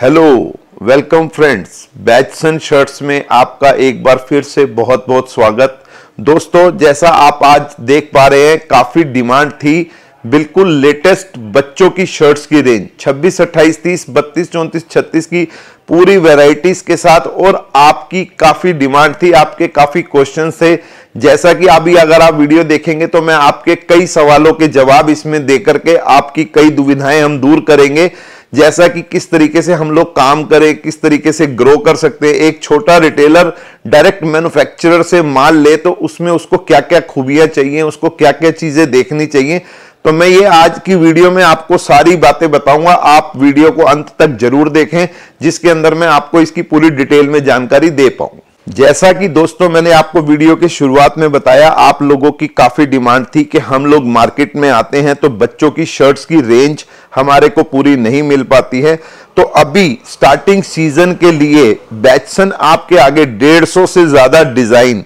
Hello welcome friends, बैजसन shirts में आपका एक बार फिर से बहुत बहुत स्वागत। दोस्तों, जैसा आप आज देख पा रहे हैं, काफ़ी डिमांड थी। बिल्कुल लेटेस्ट बच्चों की शर्ट्स की रेंज 26, 28, 30, 32, 34, 36 की पूरी वेराइटीज के साथ। और आपकी काफ़ी डिमांड थी, आपके काफ़ी क्वेश्चन थे। जैसा कि अभी अगर आप वीडियो देखेंगे तो मैं आपके कई सवालों के जवाब इसमें देकर के आपकी कई दुविधाएं हम दूर करेंगे। जैसा कि किस तरीके से हम लोग काम करें, किस तरीके से ग्रो कर सकते हैं। एक छोटा रिटेलर डायरेक्ट मैन्युफैक्चरर से माल ले तो उसमें उसको क्या क्या खूबियां चाहिए, उसको क्या क्या चीज़ें देखनी चाहिए। तो मैं ये आज की वीडियो में आपको सारी बातें बताऊंगा। आप वीडियो को अंत तक जरूर देखें, जिसके अंदर मैं आपको इसकी पूरी डिटेल में जानकारी दे पाऊँ। जैसा कि दोस्तों मैंने आपको वीडियो के शुरुआत में बताया, आप लोगों की काफ़ी डिमांड थी कि हम लोग मार्केट में आते हैं तो बच्चों की शर्ट्स की रेंज हमारे को पूरी नहीं मिल पाती है। तो अभी स्टार्टिंग सीजन के लिए बैजसन आपके आगे 150 से ज़्यादा डिज़ाइन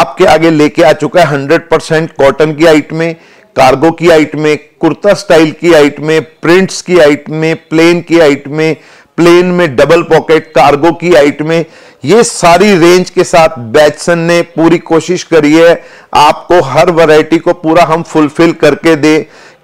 आपके आगे लेके आ चुका है। 100% कॉटन की आइट में, कार्गो की आइट में, कुर्ता स्टाइल की आइट में, प्रिंट्स की आइट में, प्लेन की आइट में, प्लेन में डबल पॉकेट, कार्गो की आइट में, ये सारी रेंज के साथ बैजसन ने पूरी कोशिश करी है आपको हर वैरायटी को पूरा हम फुलफिल करके दे।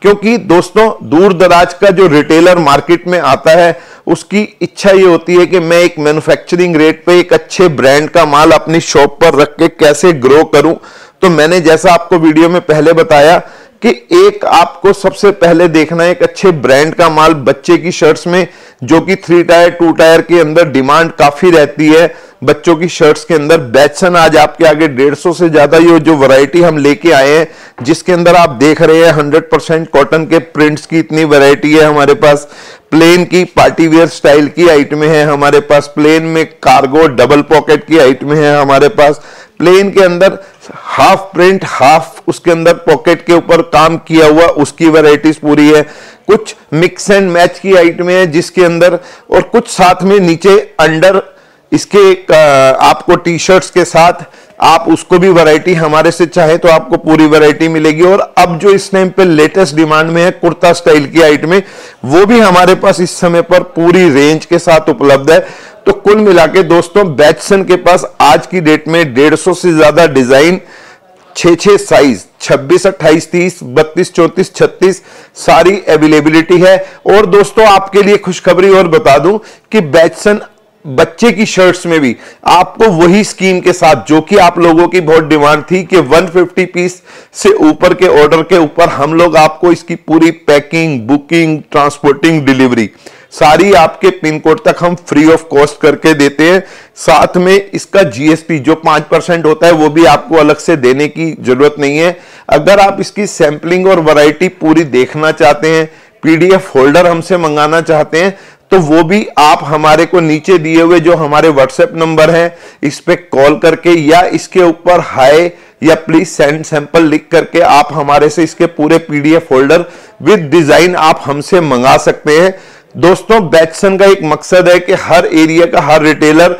क्योंकि दोस्तों, दूर दराज का जो रिटेलर मार्केट में आता है उसकी इच्छा ये होती है कि मैं एक मैन्युफैक्चरिंग रेट पे एक अच्छे ब्रांड का माल अपनी शॉप पर रख के कैसे ग्रो करूं। तो मैंने जैसा आपको वीडियो में पहले बताया कि एक आपको सबसे पहले देखना है एक अच्छे ब्रांड का माल बच्चे की शर्ट्स में, जो कि 3 टायर 2 टायर के अंदर डिमांड काफ़ी रहती है। बच्चों की शर्ट्स के अंदर बैजसन आज आपके आगे 150 से ज़्यादा ये जो वैरायटी हम लेके आए हैं, जिसके अंदर आप देख रहे हैं 100% कॉटन के प्रिंट्स की इतनी वैरायटी है हमारे पास, प्लेन की पार्टीवेयर स्टाइल की आइट में है हमारे पास, प्लेन में कार्गो डबल पॉकेट की आइट में है हमारे पास, प्लेन के अंदर हाफ प्रिंट हाफ उसके अंदर पॉकेट के ऊपर काम किया हुआ उसकी वैरायटीज पूरी है, कुछ मिक्स एंड मैच की आइट में है जिसके अंदर, और कुछ साथ में नीचे अंडर इसके आपको टी शर्ट्स के साथ आप उसको भी वैरायटी हमारे से चाहे तो आपको पूरी वैरायटी मिलेगी। और अब जो इस टाइम पे लेटेस्ट डिमांड में है कुर्ता स्टाइल की आइट में, वो भी हमारे पास इस समय पर पूरी रेंज के साथ उपलब्ध है। तो कुल मिला के दोस्तों, बैजसन के पास आज की डेट में 150 से ज़्यादा डिज़ाइन, 6-6 साइज, 26, 28, 30, 32, 34, 36 सारी अवेलेबिलिटी है। और दोस्तों, आपके लिए खुशखबरी और बता दूं कि बैजसन बच्चे की शर्ट्स में भी आपको वही स्कीम के साथ, जो कि आप लोगों की बहुत डिमांड थी कि 150 पीस से ऊपर के ऑर्डर के ऊपर हम लोग आपको इसकी पूरी पैकिंग, बुकिंग, ट्रांसपोर्टिंग, डिलीवरी सारी आपके पिन कोड तक हम फ्री ऑफ कॉस्ट करके देते हैं। साथ में इसका जीएसटी जो 5% होता है वो भी आपको अलग से देने की जरूरत नहीं है। अगर आप इसकी सैम्पलिंग और वैरायटी पूरी देखना चाहते हैं, PDF होल्डर हमसे मंगाना चाहते हैं, तो वो भी आप हमारे को नीचे दिए हुए जो हमारे व्हाट्सएप नंबर है इस पर कॉल करके या इसके ऊपर हाय या प्लीज सेंड सैंपल लिख करके आप हमारे से इसके पूरे PDF होल्डर विद डिजाइन आप हमसे मंगा सकते हैं। दोस्तों, बैजसन का एक मकसद है कि हर एरिया का हर रिटेलर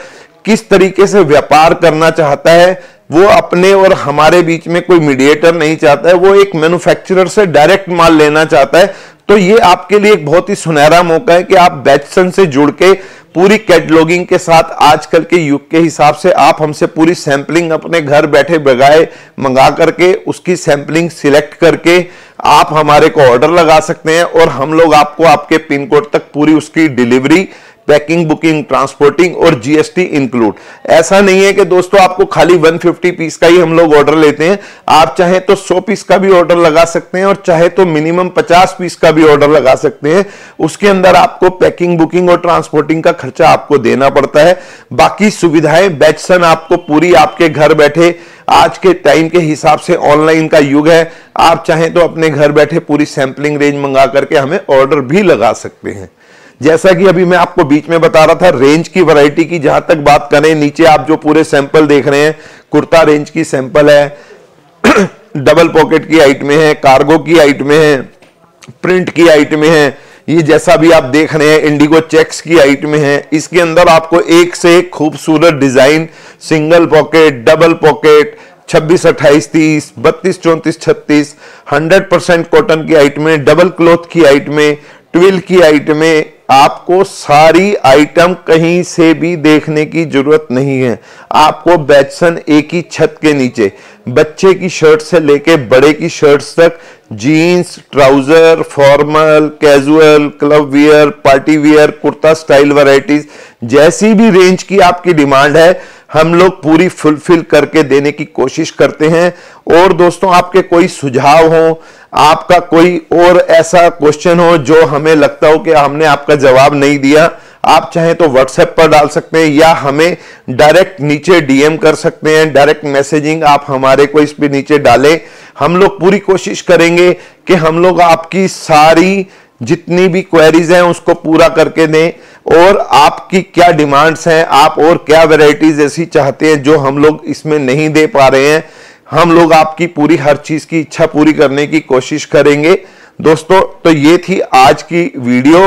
किस तरीके से व्यापार करना चाहता है, वो अपने और हमारे बीच में कोई मीडिएटर नहीं चाहता है, वो एक मैन्युफैक्चरर से डायरेक्ट माल लेना चाहता है। तो ये आपके लिए एक बहुत ही सुनहरा मौका है कि आप बैजसन से जुड़ के पूरी कैटलॉगिंग के साथ आजकल के युग के हिसाब से आप हमसे पूरी सैंपलिंग अपने घर बैठे बगाए मंगा करके उसकी सैंपलिंग सिलेक्ट करके आप हमारे को ऑर्डर लगा सकते हैं और हम लोग आपको आपके पिन कोड तक पूरी उसकी डिलीवरी, पैकिंग, बुकिंग, ट्रांसपोर्टिंग और जीएसटी इंक्लूड। ऐसा नहीं है कि दोस्तों आपको खाली 150 पीस का ही हम लोग ऑर्डर लेते हैं, आप चाहे तो 100 पीस का भी ऑर्डर लगा सकते हैं और चाहे तो मिनिमम 50 पीस का भी ऑर्डर लगा सकते हैं। उसके अंदर आपको पैकिंग, बुकिंग और ट्रांसपोर्टिंग का खर्चा आपको देना पड़ता है। बाकी सुविधाएं बैजसन आपको पूरी आपके घर बैठे, आज के टाइम के हिसाब से ऑनलाइन का युग है, आप चाहें तो अपने घर बैठे पूरी सैंपलिंग रेंज मंगा करके हमें ऑर्डर भी लगा सकते हैं। जैसा कि अभी मैं आपको बीच में बता रहा था रेंज की वैरायटी की, जहां तक बात करें नीचे आप जो पूरे सैंपल देख रहे हैं, कुर्ता रेंज की सैंपल है, डबल पॉकेट की आइट में है, कार्गो की आइट में है, प्रिंट की आइट में है, ये जैसा भी आप देख रहे हैं इंडिगो चेक्स की आइट में है। इसके अंदर आपको एक से एक खूबसूरत design, single pocket, double pocket, 26, 28, 30, 32, 34, 36, 100% cotton की आइट में, डबल क्लॉथ की आइट में, ट्विल की आइट में, आपको सारी आइटम कहीं से भी देखने की जरूरत नहीं है। आपको बैजसन एक ही छत के नीचे बच्चे की शर्ट से लेके बड़े की शर्ट्स तक, jeans, trouser, formal, casual, club wear, party wear, kurta style varieties, जैसी भी रेंज की आपकी डिमांड है हम लोग पूरी फुलफिल करके देने की कोशिश करते हैं। और दोस्तों आपके कोई सुझाव हो, आपका कोई और ऐसा क्वेश्चन हो जो हमें लगता हो कि हमने आपका जवाब नहीं दिया, आप चाहें तो व्हाट्सएप पर डाल सकते हैं या हमें डायरेक्ट नीचे डीएम कर सकते हैं। डायरेक्ट मैसेजिंग आप हमारे को इस पे नीचे डालें, हम लोग पूरी कोशिश करेंगे कि हम लोग आपकी सारी जितनी भी क्वेरीज हैं उसको पूरा करके दें। और आपकी क्या डिमांड्स हैं, आप और क्या वैरायटीज ऐसी चाहते हैं जो हम लोग इसमें नहीं दे पा रहे हैं, हम लोग आपकी पूरी हर चीज़ की इच्छा पूरी करने की कोशिश करेंगे। दोस्तों तो ये थी आज की वीडियो।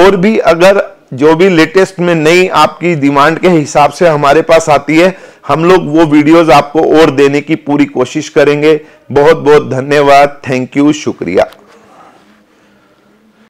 और भी अगर जो भी लेटेस्ट में नई आपकी डिमांड के हिसाब से हमारे पास आती है हम लोग वो वीडियोस आपको और देने की पूरी कोशिश करेंगे। बहुत बहुत धन्यवाद, थैंक यू, शुक्रिया।